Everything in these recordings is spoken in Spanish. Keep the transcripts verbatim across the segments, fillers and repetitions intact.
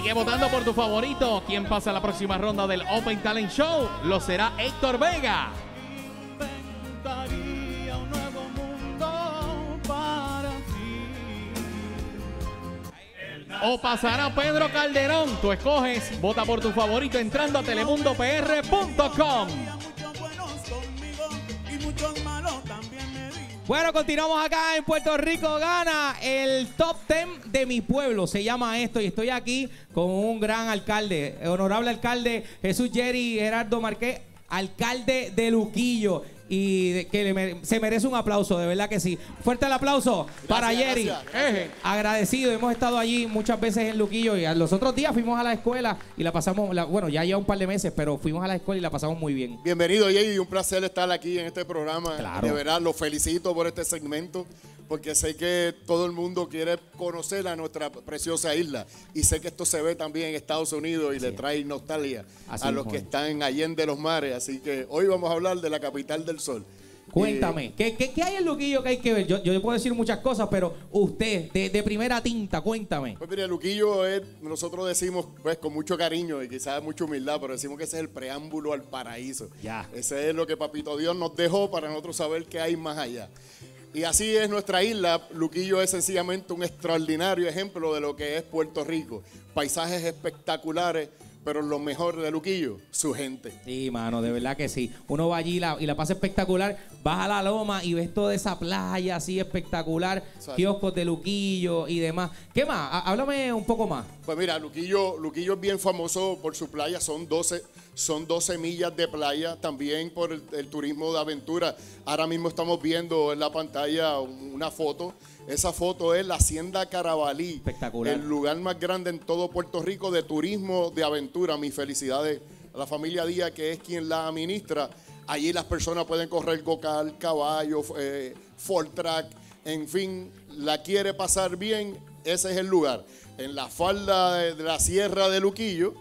Sigue votando por tu favorito. ¿Quién pasa a la próxima ronda del Open Talent Show? Lo será Héctor Vega. Inventaría un nuevo mundo para ti. O pasará Pedro Calderón. Tú escoges, vota por tu favorito entrando a Telemundo P R punto com. Bueno, continuamos acá en Puerto Rico Gana, el top diez de mi pueblo, se llama esto, y estoy aquí con un gran alcalde, honorable alcalde Jesús Jerry Gerardo Márquez, alcalde de Luquillo, y que le mere se merece un aplauso, de verdad que sí. Fuerte el aplauso gracias, para Jerry. Gracias, gracias. Agradecido, hemos estado allí muchas veces en Luquillo, y a los otros días fuimos a la escuela y la pasamos, la, bueno, ya lleva un par de meses, pero fuimos a la escuela y la pasamos muy bien. Bienvenido, Jerry, un placer estar aquí en este programa. Claro. De verdad, lo felicito por este segmento, porque sé que todo el mundo quiere conocer a nuestra preciosa isla, y sé que esto se ve también en Estados Unidos y sí. le trae nostalgia así a los joven. que están allende los mares, así que hoy vamos a hablar de la capital del sol. Cuéntame, eh, ¿qué, qué, ¿qué hay en Luquillo que hay que ver? Yo, yo puedo decir muchas cosas, pero usted, de, de primera tinta, cuéntame. Pues mira, Luquillo es, nosotros decimos pues con mucho cariño y quizás mucha humildad, pero decimos que ese es el preámbulo al paraíso. Ya. Ese es lo que Papito Dios nos dejó para nosotros saber qué hay más allá. Y así es nuestra isla. Luquillo es sencillamente un extraordinario ejemplo de lo que es Puerto Rico. Paisajes espectaculares, pero lo mejor de Luquillo, su gente. Sí, mano, de verdad que sí. Uno va allí y la, y la pasa espectacular, vas a la loma y ves toda esa playa así espectacular, ¿sabes? Kioscos de Luquillo y demás. ¿Qué más? Háblame un poco más. Pues mira, Luquillo, Luquillo es bien famoso por su playa, son doce... Son doce millas de playa, también por el, el turismo de aventura. Ahora mismo estamos viendo en la pantalla una foto. Esa foto es la Hacienda Carabalí. Espectacular. El lugar más grande en todo Puerto Rico de turismo de aventura. Mis felicidades a la familia Díaz, que es quien la administra. Allí las personas pueden correr go-kart, caballo, eh, full track, en fin, la quiere pasar bien. Ese es el lugar. En la falda de, de la Sierra de Luquillo,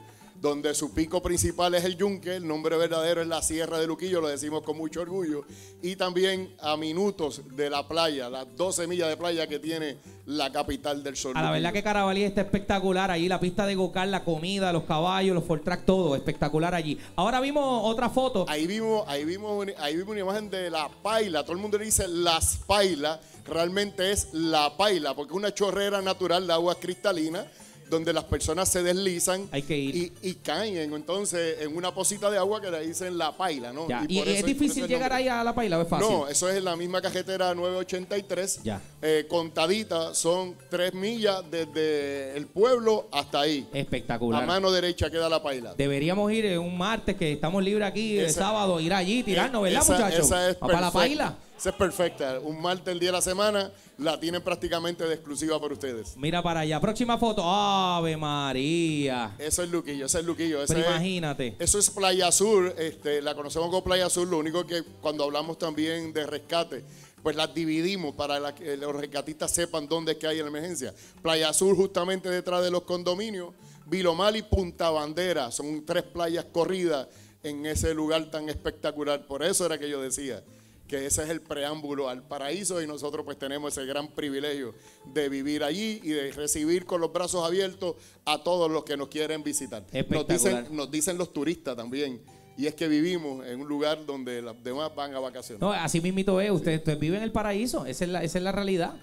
donde su pico principal es el Yunque, el nombre verdadero es la Sierra de Luquillo, lo decimos con mucho orgullo, y también a minutos de la playa, las doce millas de playa que tiene la capital del sol. A la verdad que Carabalí está espectacular allí, la pista de go-kart, la comida, los caballos, los full track, todo espectacular allí. Ahora vimos otra foto. Ahí vimos, ahí vimos, ahí vimos una imagen de la paila, todo el mundo le dice las pailas, realmente es la paila, porque es una chorrera natural de aguas cristalinas, donde las personas se deslizan hay que ir. Y, y caen entonces en una pocita de agua que le dicen la paila, ¿no? Ya. Y, y por es eso, difícil por llegar ahí a la paila, ¿o es fácil? No, eso es en la misma carretera nueve ochenta y tres, ya. Eh, contadita, son tres millas desde el pueblo hasta ahí. Espectacular. A mano derecha queda la paila. Deberíamos ir un martes que estamos libres aquí, esa, el sábado, ir allí, tirarnos, ¿verdad, esa, muchachos? Esa es para la paila. Esa es perfecta. Un martes, el día de la semana, la tienen prácticamente de exclusiva para ustedes. Mira para allá. Próxima foto. ¡Ave María! Eso es Luquillo, eso es Luquillo. Pero imagínate. Es, eso es Playa Sur. Este, la conocemos como Playa Sur. Lo único que cuando hablamos también de rescate, pues las dividimos para la, que los rescatistas sepan dónde es que hay emergencia. Playa Sur justamente detrás de los condominios. Vilomal y Punta Bandera. Son tres playas corridas en ese lugar tan espectacular. Por eso era que yo decía que ese es el preámbulo al paraíso, y nosotros pues tenemos ese gran privilegio de vivir allí y de recibir con los brazos abiertos a todos los que nos quieren visitar. Nos dicen, nos dicen los turistas también, y es que vivimos en un lugar donde las demás van a vacaciones. No, así mismito es, ustedes, sí. ustedes viven en el paraíso, esa es la, esa es la realidad.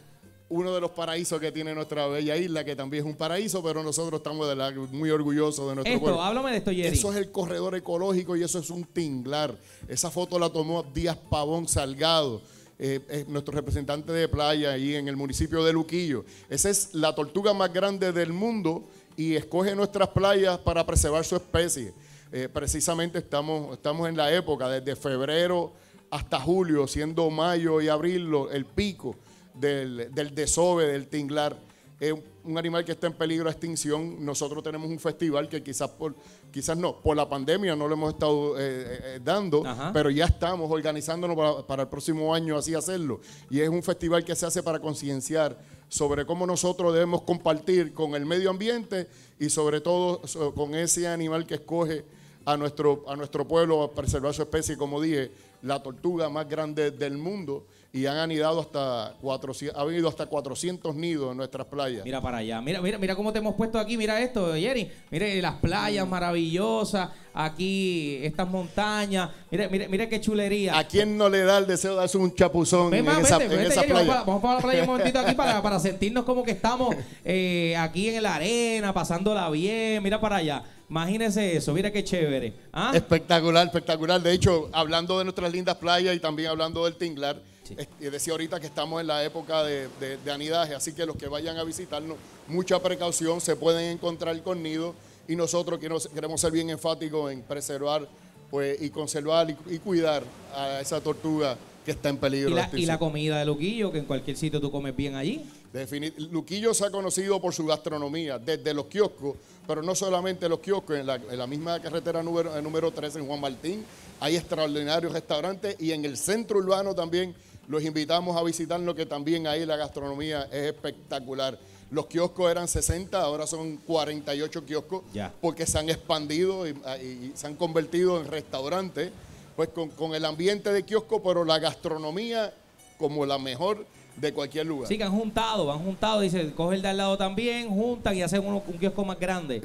Uno de los paraísos que tiene nuestra bella isla, que también es un paraíso, pero nosotros estamos de la, muy orgullosos de nuestro esto, pueblo. Háblame de esto, Jerry. Eso es el corredor ecológico y eso es un tinglar. Esa foto la tomó Díaz Pavón Salgado, eh, es nuestro representante de playa ahí en el municipio de Luquillo. Esa es la tortuga más grande del mundo y escoge nuestras playas para preservar su especie. Eh, precisamente estamos, estamos en la época, desde febrero hasta julio, siendo mayo y abril el pico Del, del desove, del tinglar. Es eh, un animal que está en peligro de extinción. Nosotros tenemos un festival que quizás por quizás no, por la pandemia no lo hemos estado eh, eh, dando, ajá, pero ya estamos organizándonos para, para el próximo año así hacerlo. Y es un festival que se hace para concienciar sobre cómo nosotros debemos compartir con el medio ambiente y sobre todo con ese animal que escoge a nuestro, a nuestro pueblo a preservar su especie, como dije, la tortuga más grande del mundo. y han anidado hasta cuatrocientos, ha habido hasta cuatrocientos nidos en nuestras playas. Mira para allá, mira, mira, mira cómo te hemos puesto aquí, mira esto, Jerry, mire las playas maravillosas, aquí estas montañas, mire, mire, mire qué chulería. ¿A quién no le da el deseo de darse un chapuzón en esa, en esa playa? Vamos para la playa un momentito aquí para, para sentirnos como que estamos eh, aquí en la arena, pasándola bien, mira para allá. Imagínese eso, mira qué chévere. ¿Ah? Espectacular, espectacular. De hecho, hablando de nuestras lindas playas y también hablando del tinglar, sí. eh, decía ahorita que estamos en la época de, de, de anidaje, así que los que vayan a visitarnos, mucha precaución, se pueden encontrar con nidos y nosotros que nos, queremos ser bien enfáticos en preservar pues, y conservar y, y cuidar a esa tortuga que está en peligro. Y la, y la comida de Luquillo, que en cualquier sitio tú comes bien allí. Definit- Luquillo se ha conocido por su gastronomía, desde los kioscos, pero no solamente los kioscos, en la, en la misma carretera número, número tres en Juan Martín, hay extraordinarios restaurantes y en el centro urbano también los invitamos a visitar lo que también ahí la gastronomía es espectacular. Los kioscos eran sesenta, ahora son cuarenta y ocho kioscos, yeah. porque se han expandido y, y se han convertido en restaurantes, pues con, con el ambiente de kiosco, pero la gastronomía como la mejor de cualquier lugar. Sí, que han juntado, han juntado, dice, coge el de al lado también, juntan y hacen uno, un kiosco más grande.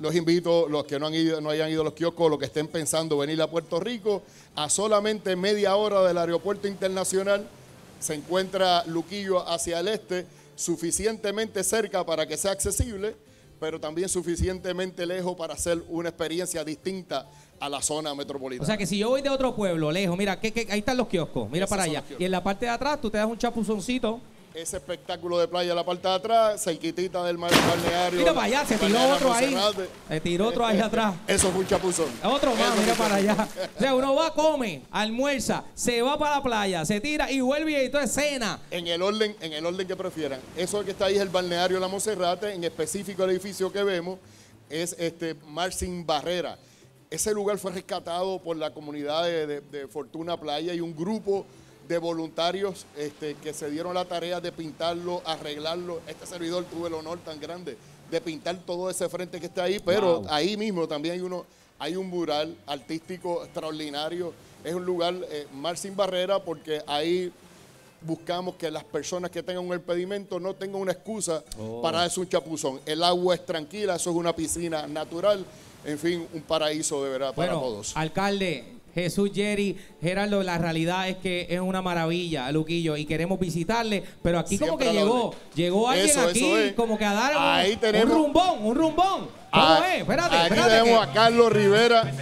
Los invito, los que no han ido, no hayan ido a los kioscos, los que estén pensando venir a Puerto Rico, a solamente media hora del aeropuerto internacional se encuentra Luquillo hacia el este, suficientemente cerca para que sea accesible, pero también suficientemente lejos para hacer una experiencia distinta a la zona metropolitana. O sea que si yo voy de otro pueblo, lejos, mira, que, que, ahí están los kioscos, mira para allá. Y en la parte de atrás tú te das un chapuzoncito. Ese espectáculo de playa en la parte de atrás, cerquitita del mar balneario. Mira para allá, se tiró otro ahí. Se tiró otro ahí atrás. Eso fue un chapuzón. Otro más, mira para allá. O sea, uno va, come, almuerza, se va para la playa, se tira y vuelve y entonces cena. En el orden, en el orden que prefieran. Eso que está ahí es el balneario La Monserrate, en específico el edificio que vemos es este Mar Sin Barrera. Ese lugar fue rescatado por la comunidad de, de, de Fortuna Playa y un grupo de voluntarios este, que se dieron la tarea de pintarlo, arreglarlo. Este servidor tuvo el honor tan grande de pintar todo ese frente que está ahí, pero wow. ahí mismo también hay, uno, hay un mural artístico extraordinario. Es un lugar eh, Mar Sin Barrera porque ahí buscamos que las personas que tengan un impedimento no tengan una excusa oh. para darse un chapuzón. El agua es tranquila, eso es una piscina natural. En fin, un paraíso de verdad bueno, para todos. Alcalde Jesús Jerry Gerardo, la realidad es que es una maravilla, Luquillo, y queremos visitarle, pero aquí siempre como que llegó, llegó alguien eso, aquí eso es. como que a dar un, tenemos, un rumbón, un rumbón. Ah, ¿cómo es? Espérate, aquí espérate tenemos que... a Carlos Rivera.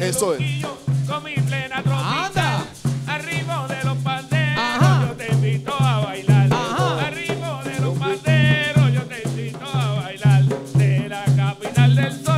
Eso es. ¡Anda! Arriba de los panderos, ajá. Yo te invito a bailar. Ajá. Arriba de los panderos, yo te invito a bailar. De la capital del sol.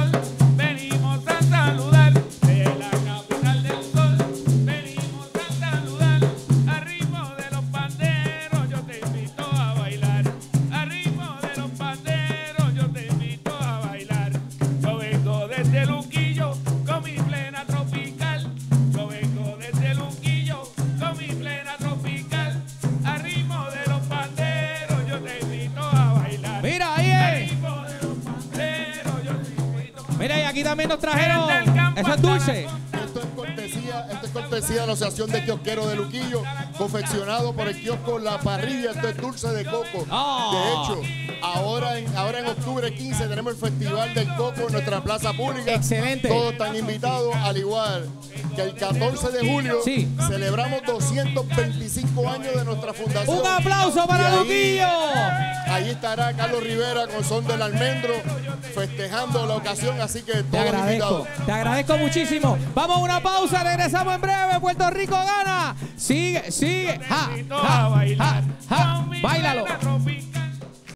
Aquí también nos trajeron. Eso es dulce. Esto es cortesía, esto es cortesía de la Asociación de Kiosqueros de Luquillo, confeccionado por el kiosco La Parrilla. Esto es dulce de coco. Oh. De hecho, ahora en, ahora en octubre quince tenemos el Festival del Coco en nuestra plaza pública. Excelente. Todos están invitados, al igual que el catorce de julio sí. celebramos doscientos veinticinco años de nuestra fundación. ¡Un aplauso para ahí, Luquillo! Ahí estará Carlos Rivera con Son del Almendro festejando la ocasión, así que todos te agradezco, invitados. Te agradezco muchísimo. Vamos a una pausa, regresamos en breve. Puerto Rico gana. Sigue, sigue. Ja, ja, ja, ja. Báilalo.